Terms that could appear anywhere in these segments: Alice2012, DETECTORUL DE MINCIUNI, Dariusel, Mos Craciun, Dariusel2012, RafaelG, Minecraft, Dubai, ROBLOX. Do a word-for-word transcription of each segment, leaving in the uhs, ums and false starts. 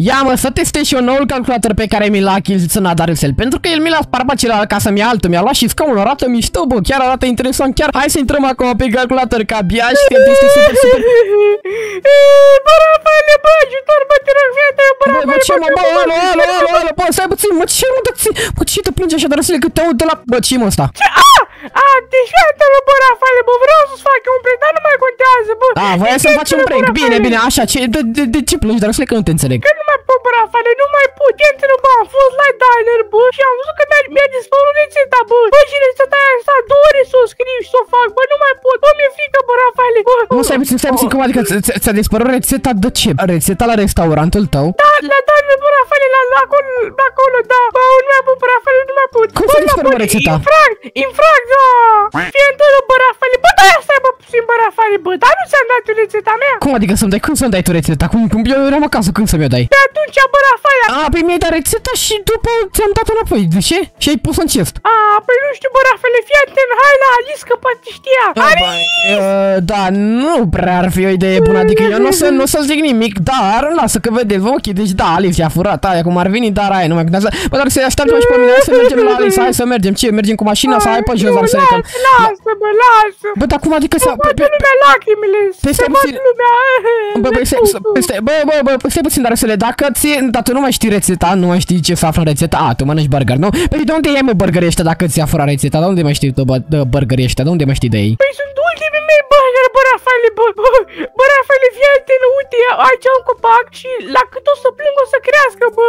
Ia mă, să testez și eu noul calculator pe care mi l-a achiziționat Dariusel, pentru că el mi l-a sparbat celălalt ca să-mi ia altul, mi-a luat și scaunul, arată mișto, bă, chiar arată interesant, chiar. Hai să intrăm acum pe calculator, că abia aștept, este super, super. Barabane, bă, ajutor, bă, te rog, viața, barabane, bă, ce mă, bă, alo, alo, alo, alo, bă, stai puțin, mă, ce mă, da, țin, bă, ce te plânge așa, Dariusel, că te aud de la, bă, ce mă ăsta? Ce, a, a, deci viața, bă, Rafale, bă, vreau să-ți fac un prank, dar nu mai contează, bă. A, voia să-mi faci un prank, bine, bine, așa, ce, de ce plângi, Dariusel, că nu te înțeleg? Bă, Rafale, nu mai pot, intră, bă, am fost la diner, bă, și am văzut că mi-a dispărut rețeta, bă, bă, și rețeta aia a stat două ore să o scriu și să o fac, bă, nu mai pot, bă, mi-e frică, bă, Rafale, bă. Nu, stai puțin, stai puțin, cum adică ți-a dispărut rețeta de ce? Rețeta la restaurantul tău? Da, la diner, bă, Rafale, la acolo, la acolo, da, bă, nu mai pot, bă, Rafale, nu mai pot. Cum ți-a dispărut rețeta? Infract, infract, da, fie întâlnă, bă, Rafale, bă, da, stai, bă, puțin, bă, Rafale, bă, dar nu ți-am dat rețeta mea. Cum adică să-mi dai, cum să-mi dai tu rețeta? Cum, eu eram acasă, când să mi-o dai? Atunci, bă, Rafale. A, păi mi-ai dat rețeta și după ți-am dat înapoi, de ce? Și ai pus-o în chest. A, păi nu știu, bă, Rafale, fii atent, hai la Alice, că poate știa. Alice! Da, nu prea ar fi o idee bună, adică eu nu o să zic nimic, dar lasă că vedeți, ok, deci da, Alice i-a furat aia, cum ar veni, dar aia, nu mai gândează. Bă, dar să-i așteaptă și pe mine, să mergem la Alice, hai să mergem, ce, mergem cu mașina sau hai pe jos, dar să ne cam. Lasă, bă, lasă. Bă, dar cum adică să... Dacă ți, dar tu nu mai știi rețeta, nu mai știi ce se află rețeta. A, tu mănânci burger, nu? Păi de unde iei, mă, burgerii ăștia dacă ți-a furat rețeta? De unde mai știi tu, bă, burgerii ăștia? De unde mai știi de ei? Păi sunt ultimii mei burger, bă, Rafale, bă, bă, bă, Rafale, fii atent, uite, aici un copac și la cât o să plâng o să crească, bă.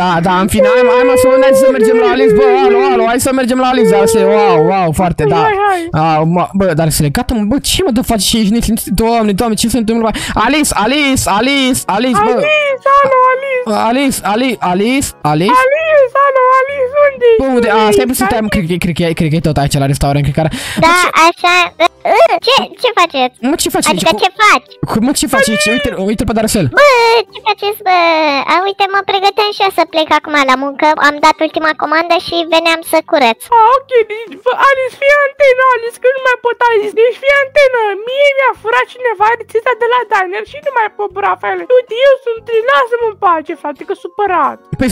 Da, da, în final, hai mă, să hai să mergem la Alice, bă, alo, alo, hai să mergem la Alice, așa, wow, wow, foarte, da. Bă, dar să le gata, bă, ce mă, de faci și ești nici, doamne, doamne, ce se întâmplă? Alice, Alice, Alice. Alice, Alice, bă. Alice, alo, Alice. Alice, Alice, Alice, Alice. Alice, alo, Alice, unde ești? Bă, unde? A, stai puțin, stai, cred, cred, cred, cred că e tot aici la restaurant, cred că are. Da, așa. Ce, ce faceți? Mă, ce faci? Adică ce faci? Mă, ce faci aici? Uite, uite pe Dariusel. Bă, ce faceți, bă? A, uite, mă pregăteam și eu să plec acum la muncă. Am dat ultima comandă și veneam să curăț. A, ok, deci, Alice, fii antenă, Alice, că nu mai pot, Alice. Deci, fii antenă. Mie mi-a furat cineva rețeta de la diner și nu mai pot, Rafale. Uite, eu sunt, lasă-mă în pace, frate, că supărat. Păi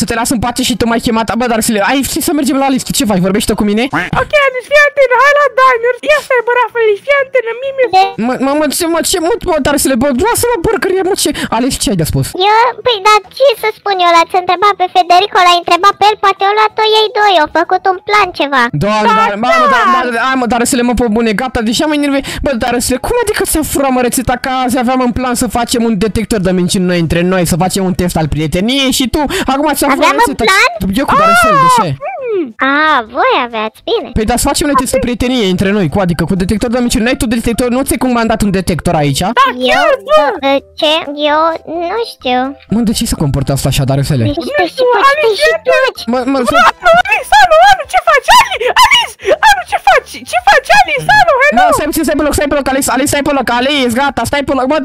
să te las în pace și tu m-ai chemat. Bă, Dariusel, ai să mergem la Alice, ce faci? Vorbești tu cu mine? Ok, Alice, fii antenă, hai la diner. Ia stai, bă, Rafale, fii antenă, mie mi-e... Mă, mă, mă, ce, mă, ce, mă, mă, Dariusel, bă, lasă-mă, burgeri, mă, ce... Alice, ce ai de spus? Eu, păi, dar ce să spun eu, l-ați întrebat pe Federico, l-ai întrebat pe el, poate o luat o ei doi, au făcut un plan ceva. Doamne, dar, mamă, dar, hai, mă, Dariusel, mă, pe bune, gata, deja mă enervez. Bă, Dariusel, cum adică să furam rețeta ca azi aveam în plan să facem un detector de minciuni noi între noi, să facem un test al prieteniei și tu, acum ți-am furat rețeta. Eu cu Dariusel, de ce? Ah, voi aveați, bine. Păi da, să facem noi testul prieteniei între noi, cu adică cu detector de minciuni. N-ai tu detector, nu ți-ai comandat un detector aici? Da, chiar, bă! Ce? Eu nu știu. Mă, de ce se comportă asta așa, Dariusele? Nu știu, Alice, ce faci? Mă, mă, Alice, alo, Alice, ce faci? Alice, Alice, ce faci? Ce faci, Alice, alo, hello? Nu, stai puțin, stai pe loc, stai pe loc, Alice, Alice, stai pe loc, Alice, gata, stai pe loc. Mă,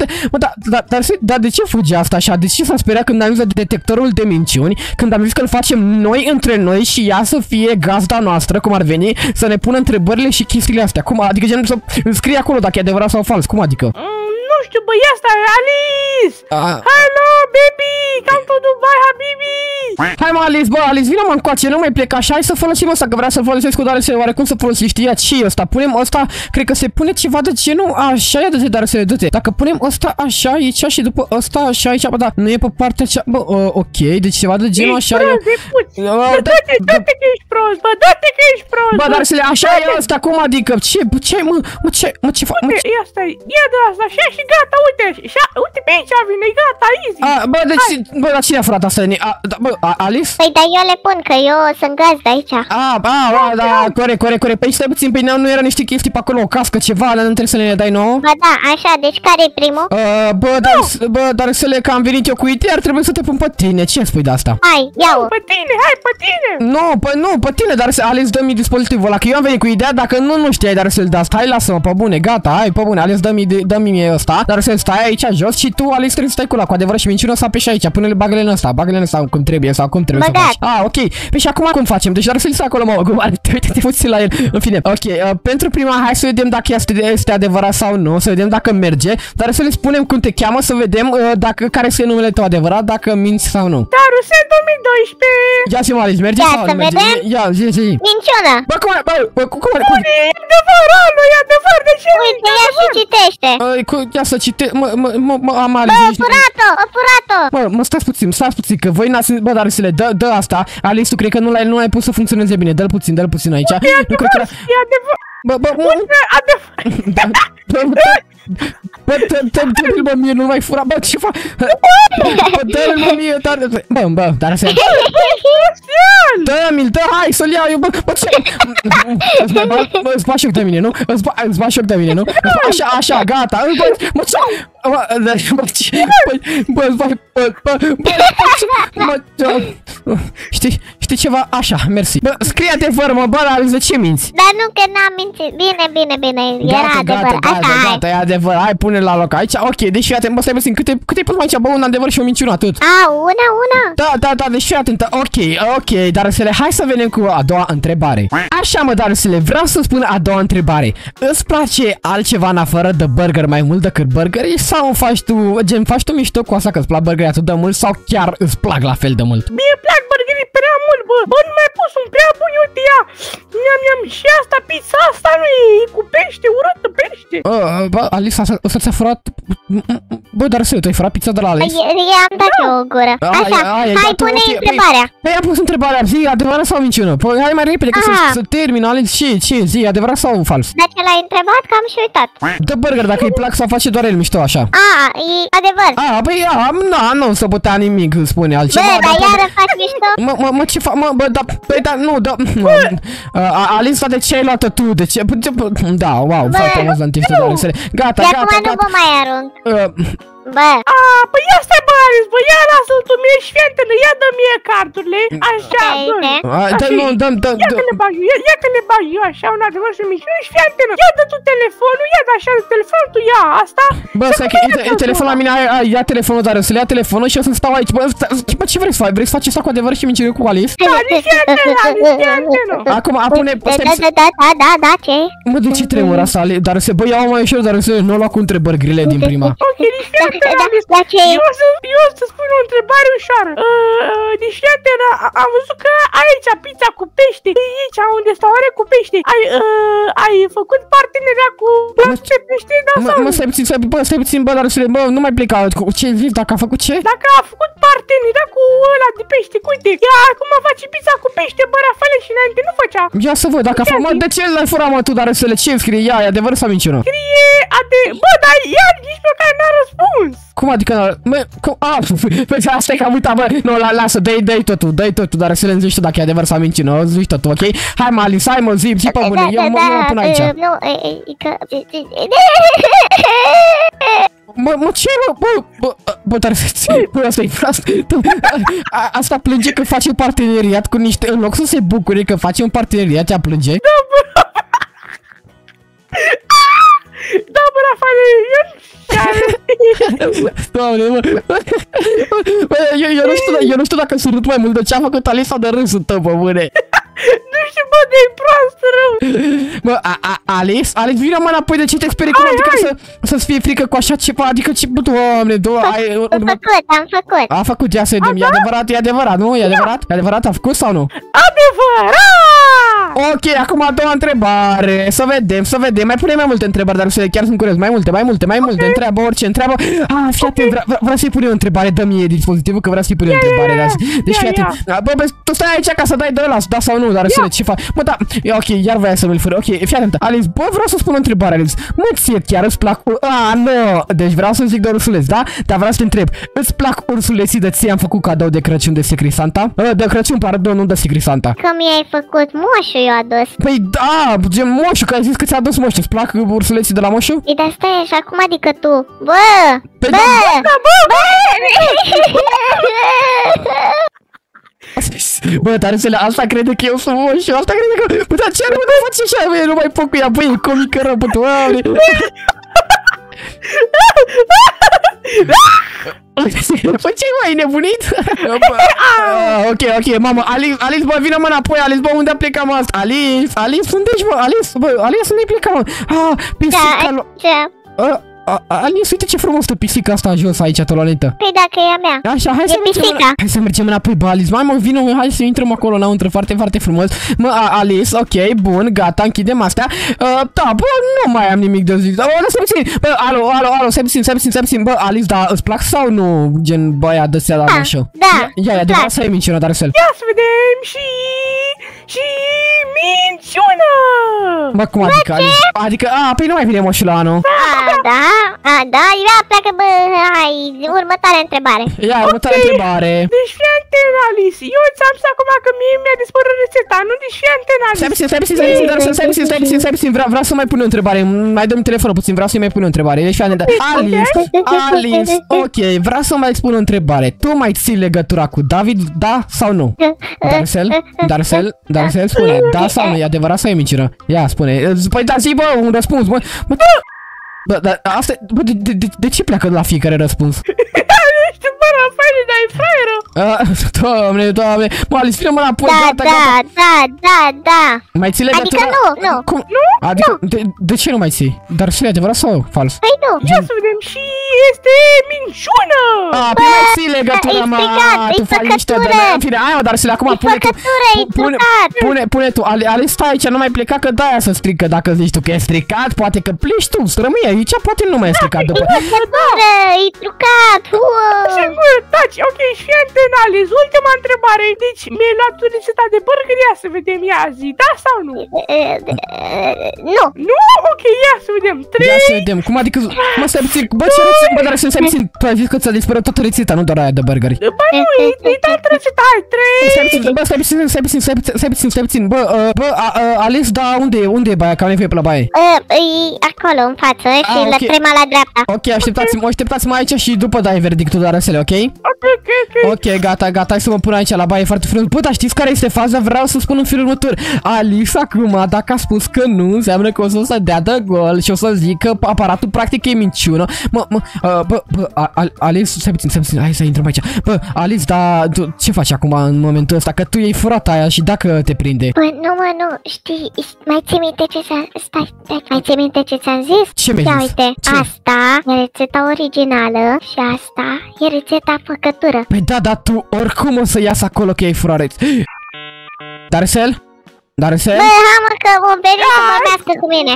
dar, dar, dar de ce fuge asta așa? De ce s-a speriat când am zis detectorul de minciuni, când am zis că îl facem noi între noi și ea să fie gazda noastră, cum ar veni, să ne pună întrebările și chestiile astea. Cum adică gen să scrie acolo dacă e adevărat sau fals, cum adică? Mm, nu știu, bă, ia asta, Alice! Ah. Hello, baby! Come to Dubai, habibi! Hai, mă, Alice, bă, Alice, vină, mă, încoace, nu mai plec așa, hai să folosim ăsta, că vreau să-l folosesc cu Dariusel, oare cum să folosești? Ia, ce-i ăsta? Punem ăsta, cred că se pune ceva de genul așa, ia de Dariusel, du-te. Dacă punem ăsta așa aici și după ăsta așa aici, bă, da, nu e pe partea cea, bă, uh, ok, deci ceva de genul așa. Bă, da-te, da-te că ești prost, bă, da-te că ești prost! Bă, Dariusel, așa e ăsta, cum adică? Ce, bă, ce, mă, mă, ce, mă, ce fac? Uite, ia stai, ia de asta, așa și gata, uite, uite pe aici vine, gata, easy. Bă, deci, bă, dar cine a furat asta? Alice? Păi, dar eu le pun, că eu sunt gazda aici. Ah, ah, ah, da, corect, corect, corect. Păi stai puțin, pe nu erau niște chestii pe acolo, o cască, ceva, dar nu trebuie să le dai nouă. Bă, da, așa, deci care-i primul? Uh, bă, dar, bă, dar să le, că am venit eu cu idei, ar trebui să te pun pe tine, ce spui de asta? Hai, iau. Pe tine, hai, pe tine. Nu, pe, nu, pe tine, dar să Alice dă-mi dispozitivul ăla, că eu am venit cu ideea, dacă nu, nu știai, dar să-l dai asta, hai, lasă-mă, pe bune, gata, hai, pe bune, Alice dă-mi, dă-mi ăsta, dar să stai aici jos și tu, Alex, trebuie să stai cu la cu adevărat și minciună să apeși aici. Pune-le bagăle în ăsta, bagăle în ăsta cum trebuie sau cum trebuie Băgat. Să faci. Ah, ok. Păi și acum cum facem? Deci Dariusel stă acolo, mamă, cum are. Uite-te puțin la el. În fine. Ok, uh, pentru prima hai să vedem dacă este, este adevărat sau nu, să vedem dacă merge, dar să le spunem cum te cheamă, să vedem uh, dacă care este numele tău adevărat, dacă minți sau nu. Dariusel două mii doisprezece. Ia zi, Alex, merge da, sau să nu merge? Vedem. Ia, zi, zi. Minciună. Bă, cum are? Bă, cum are? E adevărat, nu e adevărat, de ce? Uite, ia și citește. Ia să citești. Mă, am Alex. Bă, o furat-o. Bă, mă stați puțin, stați puțin, că voi n-ați... Bă, Dariusel, dă, dă asta. Alex, tu cred că nu l-ai nu ai pus să funcționeze bine. Dă-l puțin, dă-l puțin aici. Uite, e adevărat, e adevărat. Bă, bă, bă, bă, dă-l, mă, mie, nu mai fura, bă, ce fac? Bă, dă-l, mă, mie, dar... Bă, bă, dar asta e... Dă-mi-l, dă, hai să-l iau, eu, bă, bă, ce... Bă, îți bat șoc de mine, nu? Îți bat șoc de mine, nu? Așa, așa, gata, bă, mă, ce... Bă, bă, bă, bă, bă, bă, bă, bă, știi, știi ceva? Așa, mersi. Bă, scrie adevăr, mă, bă, Alex, de ce minți? Dar nu, că n-am mințit. Bine, bine, bine, era adevăr. Gata, gata, e adevăr, hai, pune-l la loc aici. Ok, deci fii atent, bă, stai puțin, câte-i pus mai aici, bă, un adevăr și o minciună, atât. A, una, una? Da, da, da, deci fii atentă, ok, ok, Dariusel, hai să venim cu a doua întrebare. Așa, mă, Dariusel, vreau să spun a doua întrebare. Îți place altceva în afară de burger mai mult decât burgeri? Sau faci tu, gen, faci tu mișto cu asta că îți plac burgerii atât de mult sau chiar îți plac la fel de mult? Mie îmi plac burgerii prea mult, bă, bă, nu mi-ai pus un prea bun, uite ea, mi-am și asta, pizza asta nu e cu pește, urâtă pește. Uh, bă, Alex, ăsta ți-a furat, bă, dar să tu ai furat pizza de la Alex? I-am dat eu o gură. Așa, hai, pune întrebarea. Păi, i-am pus întrebarea, zi, adevărat sau minciună? Păi, hai mai repede, că să termin, Alex, ce, ce, zi, adevărat sau fals? Dacă l-ai întrebat, că am și uitat. Dă burger, dacă îi plac sau face doar el mișto așa. A, e adevăr. A, băi, nu, nu se putea nimic, spune altceva. Bă, dar iară faci mișto. Mă, mă, mă, ce fac, mă, bă, da, băi, da, nu, da. Alice, de ce ai luat-o tu, de ce? Da, wow, foarte mult antiftă, Dariusel. Gata, gata, gata. Acum nu vă mai arunc. Bă. A, păi ia stai, bă, Alex, bă, ia lasă-l tu, mie ești fientele, ia dă mie cardurile, așa, bă. Dă, nu, dă, dă, ia că le bag eu, ia că le bag eu, așa, un adevăr și mici, nu ești fientele, ia dă tu telefonul, ia dă așa, telefonul tu, ia asta. Bă, stai că, e telefonul la mine, ia telefonul, dar să le ia telefonul și eu să-mi stau aici, bă, ce vrei să faci, vrei să faci asta cu adevăr și mici cu Alex? Da, nici fientele, nici fientele. Acum, apune, stai, stai, da, da, da, da, ce? Mă, de ce tremur asta, Alex, dar să, bă, iau mai ușor, dar să nu lua cu întrebările din prima. Ok, eu o să spun o întrebare ușoară. Deci, iată, am văzut că aici pizza cu pește, aici un restaurant cu pește. Ai făcut parteneria cu ce pește, da sau nu? Mă, stai puțin, stai puțin, bă, Dariusel, bă, nu mai pleca. Ce zici, dacă a făcut ce? Dacă a făcut parteneria cu ăla de pește, uite, ia acum face pizza cu pește, bă, Rafale, și înainte nu făcea. Ia să văd, dacă a făcut, de ce l-ai furat, mă, tu, Dariusel, ce scrie? Ia, e adevărat sau minciună? Scrie, bă, dar ia, nici pe care n-a răspuns. Cum adică, mă, cum, a, asta e că am uitat, bă, nu, lasă, dă-i, dă-i totul, dă-i totul, dar să le zici tu dacă e adevăr sau mincină, zici totul, ok? Hai, mă, Alice, hai, mă, zi, zi pe bune, eu mă pun aici. Nu, e că... Mă, mă, ce, mă, bă, bă, dar asta e proastă. Asta plânge că face parteneriat cu niște, în loc să se bucure că face un parteneriat, ea plânge. Da, bă! Da, bă, Rafale, eu nu eu nu știu dacă sunt râd mai mult de ce a făcut Alice sau de râsul tău, bă, bune. Nu știu, bă, de-i proastă, rău. Bă, Alice, Alice, vină, mă, înapoi, de ce te sperii cum, adică să-ți fie frică cu așa ceva, adică ce, bă, doamne, doamne. Am făcut, am făcut. A făcut, ia să vedem, e adevărat, e adevărat, nu? E adevărat? E adevărat, a făcut sau nu? Adevărat! Ok, acum a doua întrebare, să vedem, să vedem, mai punem mai multe întrebări, dar chiar sunt curios, mai multe, mai multe, mai multe, întreabă orice, întreabă. Ah, fii atent, vreau să-i pun eu o întrebare, dă-mi dispozitivul că vreau să-i pun eu o întrebare. Deci fii atent, bă, tu stai aici ca să dai de ăla, da sau nu? Dariusel, ce faci? Mă, da, e ok, iar voia să-mi-l fură. Ok, fii atentă. Alex, bă, vreau să spun o întrebare, Alex. Mă, ție chiar îți plac... A, nu! Deci vreau să zic de ursuleți, da? Dar vreau să te întreb. Îți plac ursuleții de ție am făcut cadou de Crăciun de Secrisanta? De Crăciun, pardon, nu de Secrisanta. Că mi-ai făcut moșul, eu adus. Păi da, gen moșul, că ai zis că ți-a adus moșul. Îți plac ursuleții de la moșul? E, dar stai așa, cum adică tu? Bă! Bă! Bă! Bă, Dariusel, asta crede că eu sunt moșul, asta crede că... Bă, dar ce nu mă face așa, băi, nu mai pot cu ea, băi, e comică rău, bă, doamne! Păi ce-i, mai nebunit? Ok, ok, mamă, Alice, Alice, bă, vină mă înapoi, Alice, bă, unde a plecat, mă, asta? Alice, Alice, unde-și, bă, Alice, bă, Alice, unde-i plecat, mă? Ah, pisica, da, Alice, uite ce frumos stă pisica asta jos aici, tolonetă. Păi dacă e a mea. Așa, hai să mergem, hai să mergem înapoi, bă, Alice. Mai mă, vină, hai să intrăm acolo înăuntru, foarte, foarte frumos. Mă, Alice, ok, bun, gata, închidem astea. Uh, da, bă, nu mai am nimic de zis. Bă, lăsă-mi țin. Bă, alo, alo, alo, se-mi țin, se-mi țin, se-mi țin. Bă, Alice, da, îți plac sau nu, gen, băia de seara la nașă? Da, ia, ia, de vreau să e minciuna, Dariusel. Ia să vedem și... și... minciuna! Bă, cum adică, Alice? Adică, a, păi nu mai vine moșul la anul. Da, a, da, Ivea pleacă, bă, hai, următoarea întrebare. Ia, următoarea okay. întrebare. Deci fii antena, Alice, eu ți-am zis acum că mie mi-a dispărut rețeta, nu, deci fii antena, Alice. Stai puțin, stai puțin, stai puțin, stai puțin, stai puțin, stai puțin, vreau să mai pun o întrebare, mai dă-mi telefonul puțin, vreau să-i mai pun o întrebare, deci fii antena. Alice, Alice, ok, vreau să mai spun o întrebare, tu mai ții legătura cu David, da sau nu? Dariusel, Dariusel, Dariusel, spune, da sau nu, e adevărat sau e minciună? Ia, spune, păi da, zi, bă, un răspuns, bă. Bă, dar asta, bă, de, de, de, de ce pleacă la fiecare răspuns? Nu știu, bă, Rafaele, dar e fraieră! Doamne, doamne, mă, Alice, vină mă înapoi, da, gata, da, gata! Da, da, da, mai ții legătura? Adică nu, nu! Cum? Nu? Adică, nu. De, de ce nu mai ții? Dar și adevărat sau fals? Păi nu! Ia să vedem și este minciună! A, bă, mai ții legătura, mă, tu faci niște de noi, în fine, aia, dar și acum pune tu, pune, pune, pune tu, Alice, stai aici, nu mai pleca, că de-aia să strică, dacă zici tu că e stricat, poate că pleci tu, să rămâi aici, poate nu mai e stricat după. E trucat, sigur, taci, ok, și antena, Alice, ultima întrebare, deci mi-ai luat tu rețeta de burger, ia să vedem, ia zi, da sau nu? Nu! Nu? Ok, ia să vedem, trei... Ia să vedem, cum adică, mă, stai puțin, bă, ce rețeta, bă, dar să-mi puțin, tu ai zis că ți-a dispărut toată rețeta, nu doar aia de burgeri. Bă, nu, e toată rețeta, hai, trei... Stai puțin, bă, stai puțin, stai puțin, stai puțin, stai puțin, bă, bă, Alice, da, unde e, unde e baia, că am nevoie pe la baie? E acolo, în față, și la prima la dreapta. Ok, așteptați-mă, așteptați-mă aici și după dai verdictul, Dariusel, ok? Ok, ok, ok. Ok, gata, gata, hai să mă pun aici la baie, foarte frumos. Bă, dar știți care este faza? Vreau să spun în felul următor. Alice acum, dacă a spus că nu, înseamnă că o să se dea de gol și o să zic că aparatul practic e minciună. Mă, mă, uh, bă, bă, Al Alice, stai puțin, stai puțin, hai să intrăm aici. Bă, Alice, dar ce faci acum în momentul ăsta? Că tu iei furat aia și dacă te prinde? Bă, nu, mă, nu, știi, mai ții minte ce ți-am zis? Stai, stai, mai ții minte ce ți-am zis? Ce mi-ai zis? Uite, ce? Asta e rețeta originală și asta e rețeta făcătură. Păi da, dar tu oricum o să iasă acolo că e furareț. Dariusel? Dariusel? Bă, hamă că vom vedea să vorbească cu mine.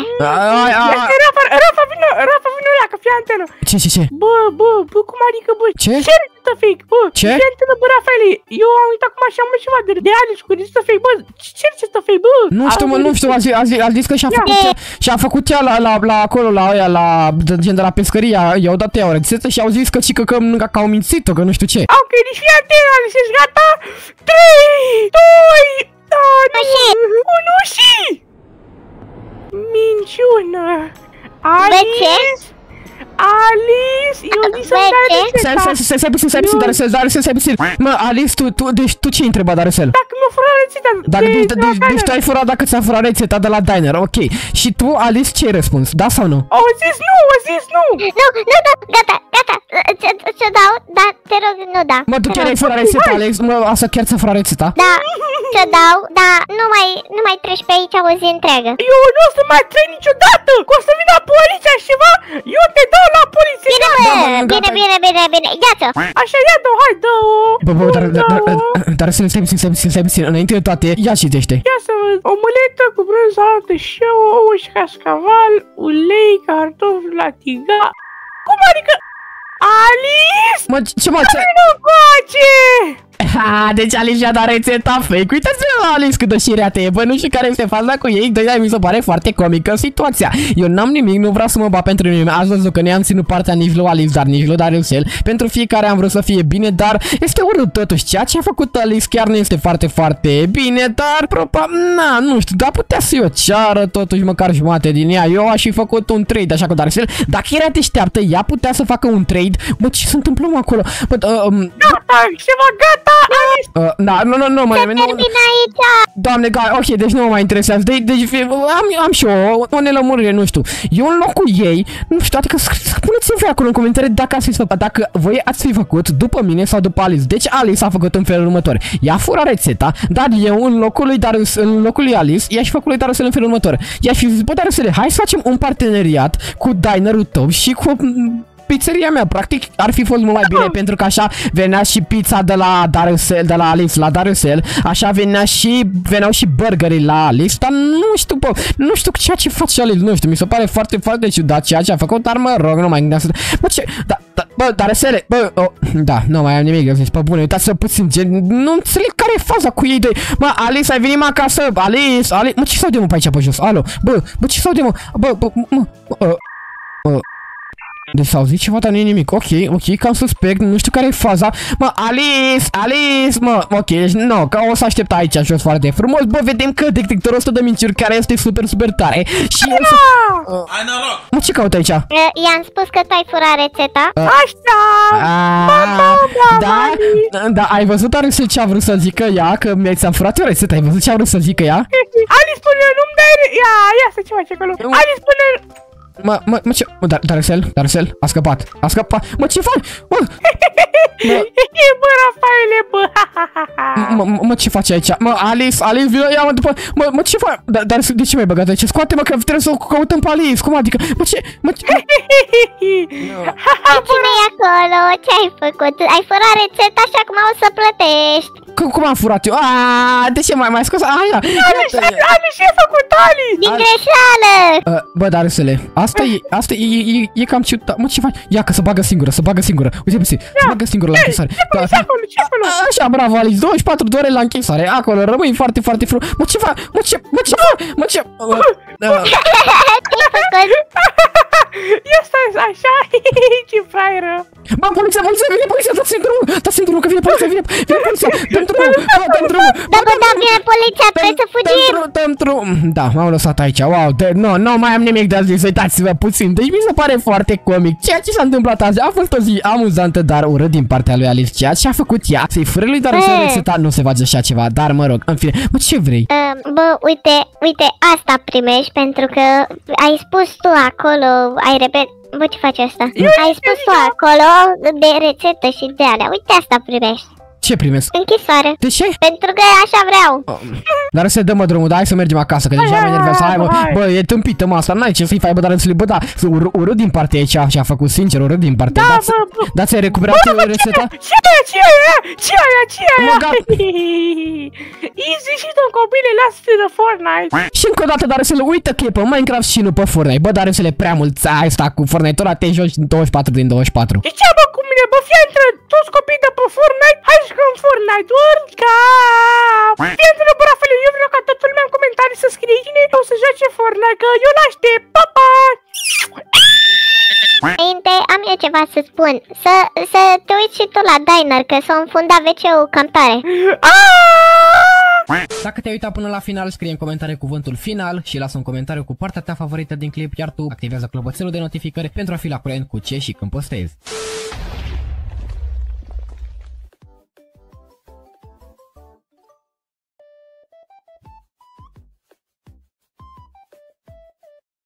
Rafa, vină, Rafa, vină la că fie antenă. Ce, ce, ce? Bă, bă, bă, cum adică, bă, ce? Ce rețetă fake? Bă, ce rețetă, bă, Rafaele, eu am uitat acum și am mă ceva de Alice cu rețetă fake, bă, ce rețetă fake, bă? Nu știu, mă, nu știu, a zis că și-a făcut cea, și-a făcut cea la, la, la, acolo, la aia, la, gen de la pescăria, i-au dat ea o rețetă și-au zis că și că, că, că au mințit-o, că nu știu ce. Ok, deci fie antenă, Alice, ești gata? trei, doi, da, nu, unu și... minciună! Alice! Alice, eu zic să-mi dai rețeta. Stai puțin, stai puțin, Dariusel, Dariusel, stai puțin. Mă, Alice, tu, deci tu ce-ai întrebat, Dariusel? Dacă mi-a furat rețeta de la diner. Deci tu ai furat dacă ți-a furat rețeta de la diner, ok. Și tu, Alice, ce-ai răspuns, da sau nu? O zis nu, o zis nu! Nu, nu, nu, gata, gata, ți-o dau, dar te rog, nu da. Mă, tu chiar ai furat rețeta, Alice, mă, asta chiar ți-a furat rețeta? Da, ți-o dau, dar nu mai treci pe aici o zi întreagă. Eu nu o să mai trec niciodată, că o să vină poliția și ceva, eu te dau la poliție! Bine, bine, bine, bine, bine, ia-ți-o! Așa, ia-o, hai, dă-o! Bă, bă, dar, dar, dar, să ne stai puțin, stai puțin, stai puțin, înainte de toate, ia citește! Ia să văd, o măletă cu brânză, salată, șeu, ouă și cascaval, ulei, cartofi, latiga... Cum adică... Alice? Mă, ce mă, ce... nu face? Ha, deci Alice și-a dat rețeta fake. Uitați-vă la Alice cât de șireată e. Bă, nu știu care este faza cu ei, dar mi se pare foarte comică situația. Eu n-am nimic, nu vreau să mă bat pentru nimeni. Ați văzut că ne-am ținut partea nici lui Alice, dar nici lui Dariusel. Pentru fiecare am vrut să fie bine, dar este părut totuși ceea ce a făcut Alice chiar nu este foarte, foarte bine, dar probabil, na, nu știu, dar putea să-i o ceară totuși măcar jumate din ea. Eu aș fi făcut un trade așa cu Dariusel. Dacă era deșteaptă, ea putea să facă un trade. Bă, ce se întâmplă mă acolo? Bă, uh, um... gata, se va gata, Alice! Uh, na, nu, nu, nu, mă, se termină aici! Doamne, gata, ok, deci nu mă mai interesează. Deci, deci am, am și eu o nelămurire, nu știu. Eu în locul ei, nu știu, adică puneți-mi voi acolo în comentarii dacă ați fi făcut, dacă voi ați fi făcut după mine sau după Alice. Deci Alice a făcut în felul următor. Ea fura rețeta, dar eu în locul lui, dar în locul lui Alice, i-aș fi făcut lui Dariusel în felul următor. I-aș fi zis, bă, Dariusel, hai să facem un parteneriat cu dinerul tău și cu pizzeria mea, practic ar fi fost mult mai bine pentru că așa venea și pizza de la Dariusel, de la Alice la Dariusel, așa venea și veneau și burgerii la Alice, dar nu știu, bă, nu știu ceea ce face Alice, nu știu, mi se pare foarte, foarte ciudat ceea ce a făcut, dar mă rog, nu mai gândeam să... Bă, ce... Da, da, bă, Dariusel, bă, oh, da, nu mai am nimic, eu zic, bă, bune, uitați-vă puțin, gen, nu înțeleg care e faza cu ei de... Mă, Alice, ai venit mă acasă, Alice, Alice, mă, ce s-au de mă pe aici, pe jos, alo, bă, bă, ce s-au de mă, bă, bă, mă, bă, bă. Deci s-au zis ceva, dar nu e nimic, ok, ok, cam suspect, nu știu care e faza. Mă, Alice, Alice, mă, ok, deci nu, că o să aștept aici jos foarte frumos. Bă, vedem că detectorul ăsta de minciuri care este super, super tare și no! Să... Ai noroc! Mă, ce caut aici? I-am spus că tu ai furat rețeta. Așa! Da, da, ai văzut, Dariusel, ce a vrut să zică ea, că mi-ai furat eu rețeta, ai văzut ce a vrut să zică ea? Alice, spune, nu-mi dai, ia, ia să ce faci acolo, Alice, spune... Mă, mă, mă, ce... Mă, Dariusel, Dariusel, a scăpat, a scăpat, mă, ce faci? Mă, bă, Rafaele, bă, mă, mă, ce faci aici? Mă, Alice, Alice, vino, ia-mă după, mă, mă, ce faci? Dariusel, de ce mi-ai băgat aici? Scoate-mă, că trebuie să o căutăm pe Alice, cum adică? Mă, ce, mă, ce... Cine-i acolo? Ce ai făcut? Ai furat rețeta și acum o să plătești. Cum am furat eu? Aaaa, de ce mai scos? Aia! Alice, ce-ai făcut, Alice? Din greșeală! Bă, Dariusele, asta e, asta e, e cam ciudat. Mă, ce faci? Ia, că se bagă singură, se bagă singură. Uite, puțin, se bagă singură la închisare. Așa, bravo, Alice, douăzeci și patru de ore la închisare. Acolo rămâi foarte, foarte frumos. Mă, ce faci? Mă, ce, mă, ce faci? Mă, ce... Ia stai așa, ce fraieră. Bă, poliția, poliția, vine poliția, dați-mi drumul, dați-mi drumul, că vine poliția, vine, vine poliția, dă-mi drumul, dă-mi drumul. Bă, bă, da, vine poliția, trebuie să fugim. Dă-mi drumul, da, m-am lăsat aici, wow, nu, nu mai am nimic de zis, uitați-vă puțin, deci mi se pare foarte comic. Ceea ce s-a întâmplat azi a fost o zi amuzantă, dar urât din partea lui Alice, ceea ce a făcut ea, să-i fure lui Dariusel rețeta, nu se face așa ceva, dar mă rog, în fine, mă, ce vrei? Bă, uite, uite, asta primești, pentru că ai spus tu acolo, ai repet, bă, ce faci asta? Ai spus tu acolo de rețetă și de alea, uite asta primești. Ce primesc? Închisoare. De ce? Pentru că așa vreau. Dar să dăm drumul, da, hai să mergem acasă, că deja mă enervează. Hai, mă, bă, e tâmpită, mă, asta n-ai ce să-i fai, bă, dar să-l bă, da, urât din partea aici, și a făcut sincer, urât din partea. Da, bă, da, ți-ai recuperat rețeta? Ce e, ce e, ce e, ce e? Easy și tu, copile, lasă-te de Fortnite. Și încă o dată, dar să-l uită că e pe Minecraft și nu pe Fortnite. Bă, dar să-l prea mult, ai sta cu Fortnite, ăla te joci douăzeci și patru din douăzeci și patru. De ce, bă, cu mine, bă, fie între toți copiii de pe Fortnite, hai și în Fortnite, urca! Fie între, bă, Rafael, eu vreau ca toată lumea în comentarii să scrie cine o să joace Fortnite, că eu l-aștept, pa, pa! Înainte, am eu ceva să spun, să, să te uiți și tu la diner, că s-a înfundat ve ce-ul cam tare. Dacă te-ai uitat până la final, scrie în comentarii cuvântul final și lasă un comentariu cu partea ta favorită din clip, iar tu activează clopoțelul de notificări pentru a fi la curent cu ce și când postezi.